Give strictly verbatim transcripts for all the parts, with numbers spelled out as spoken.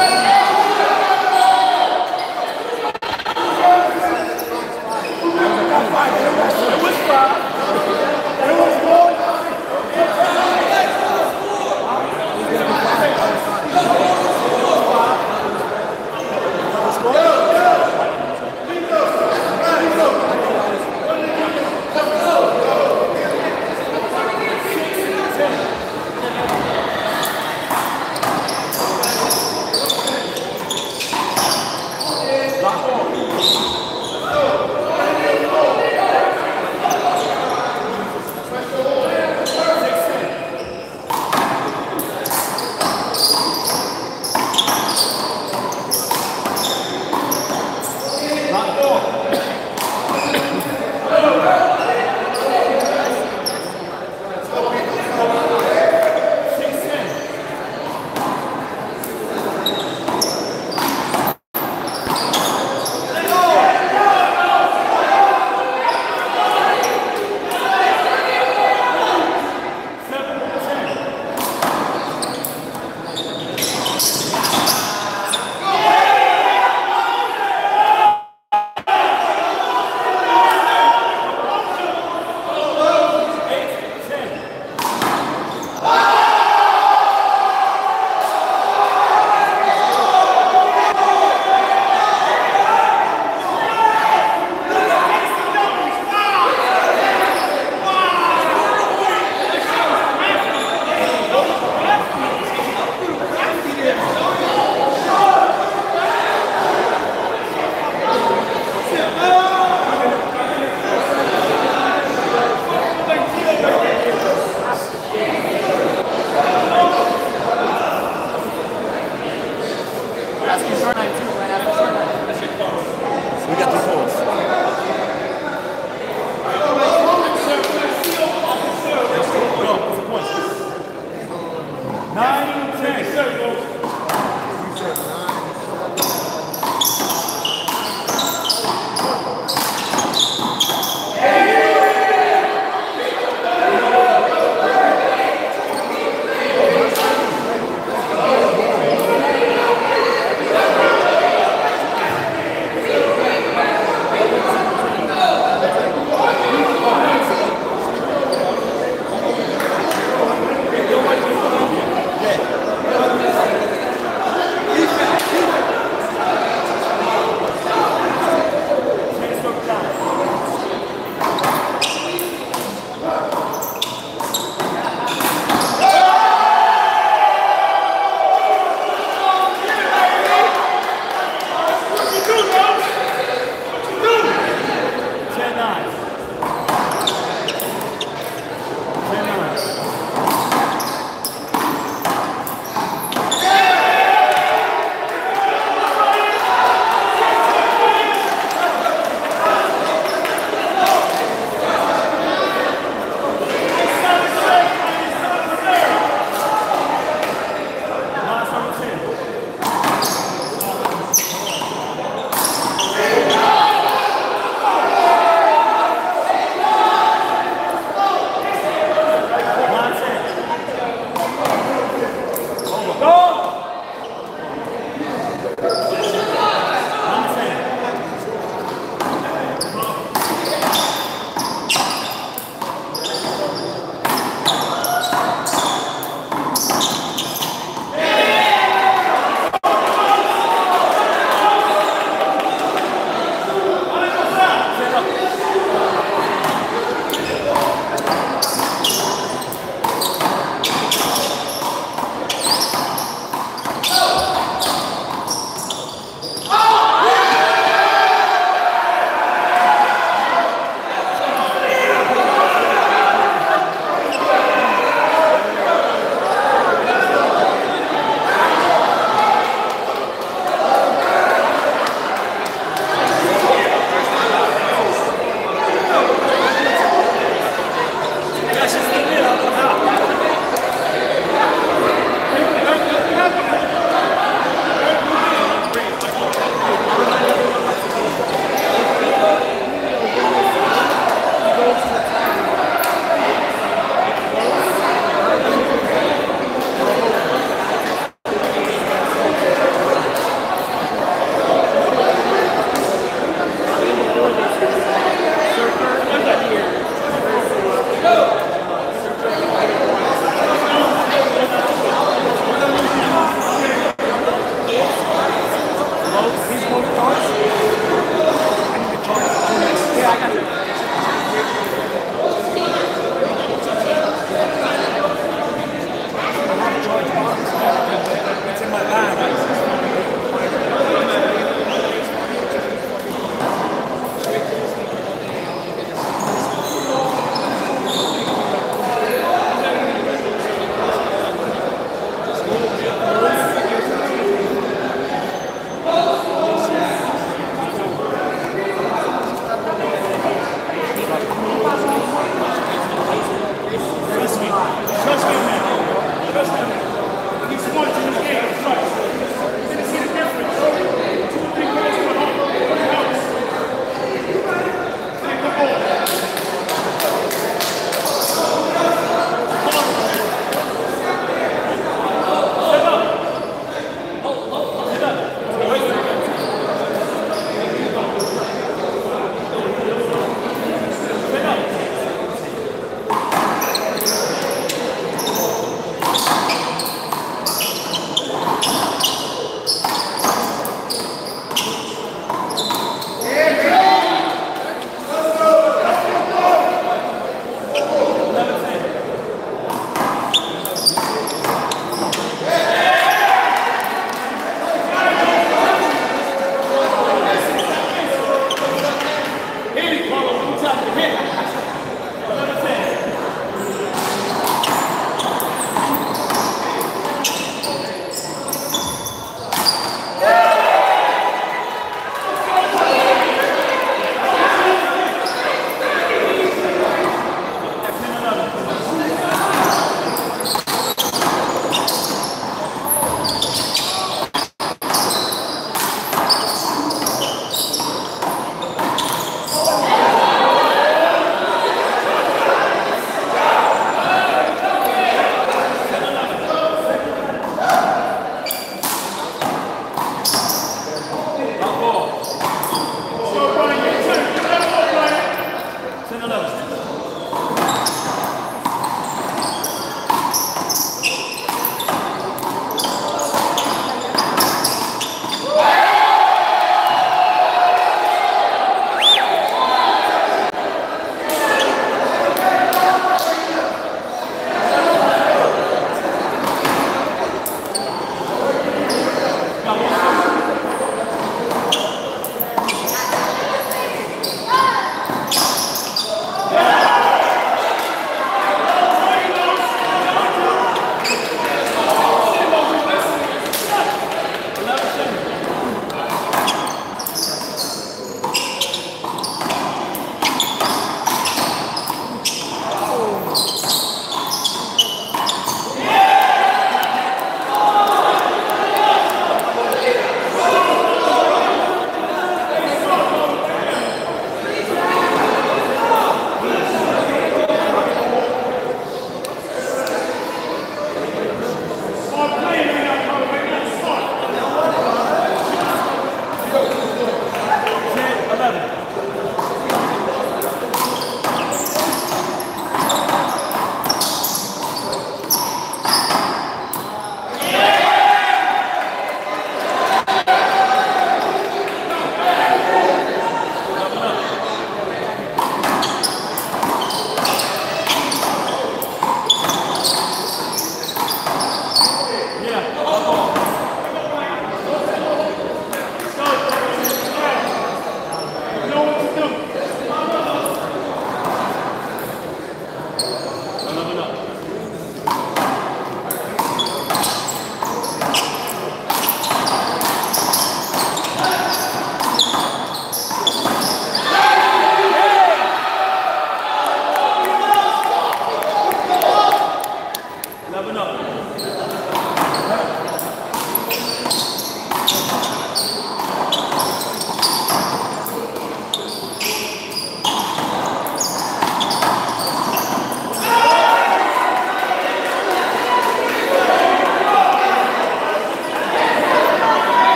That's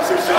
Let's go!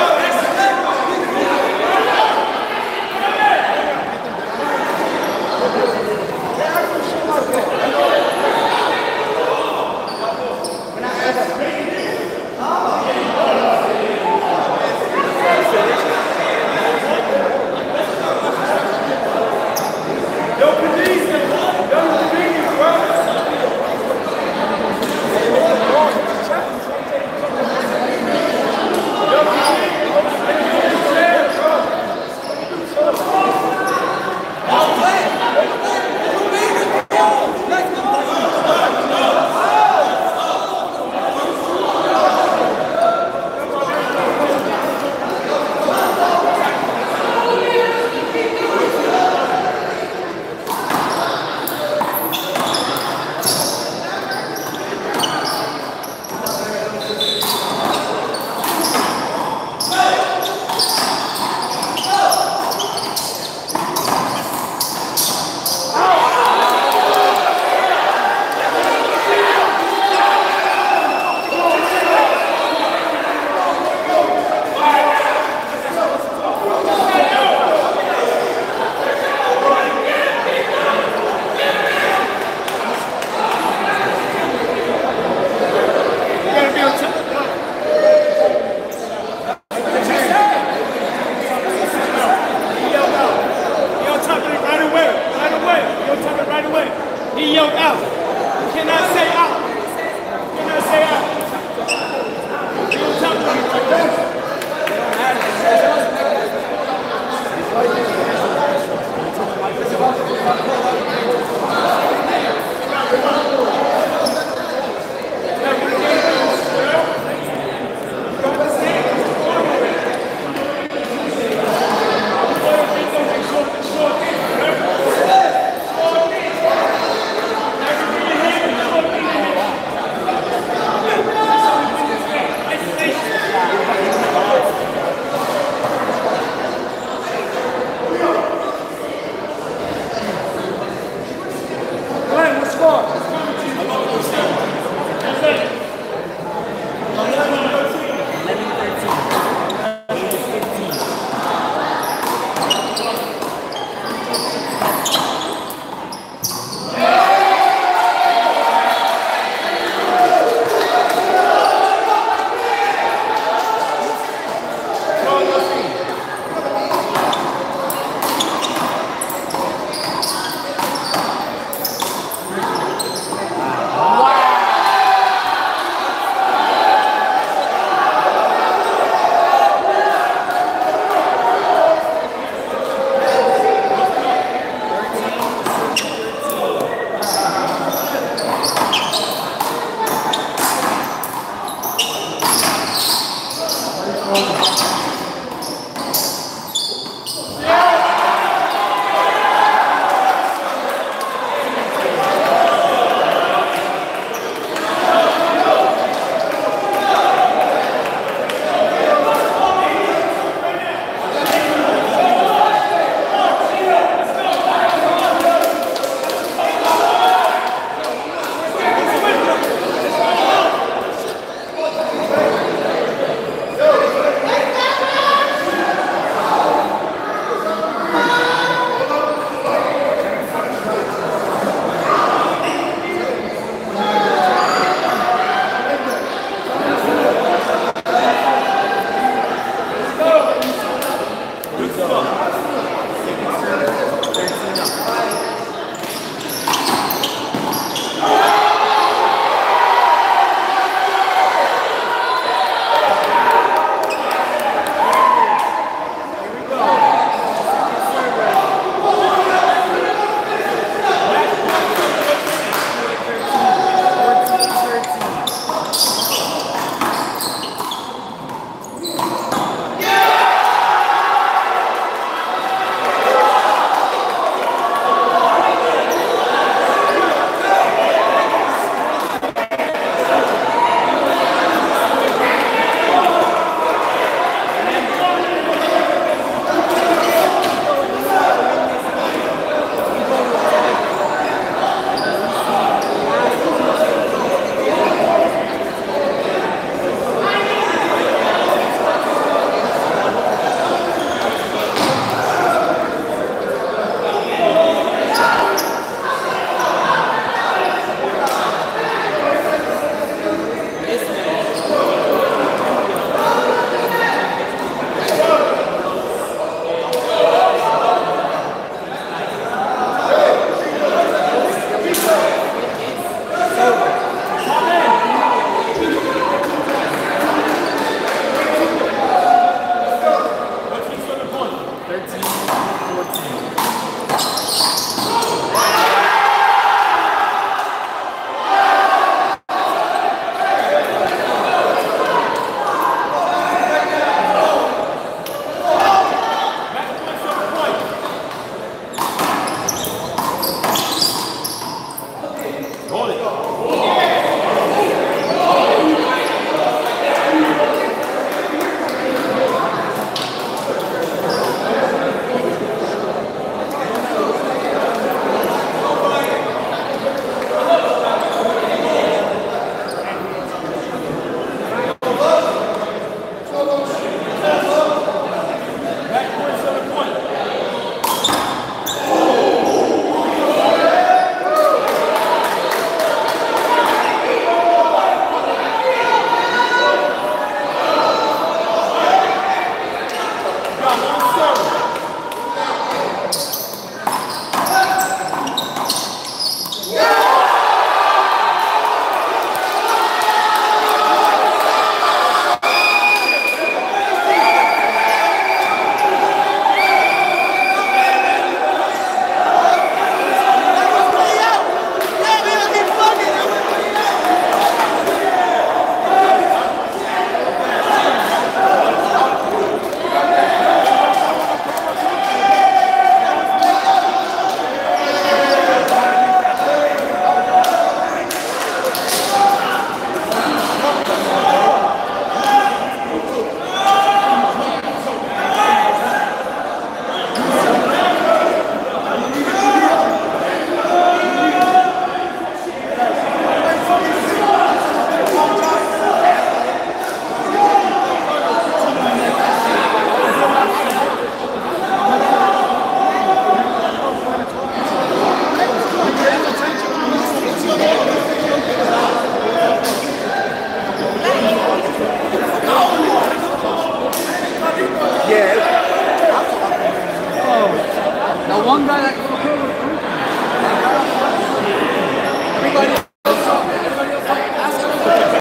long guy that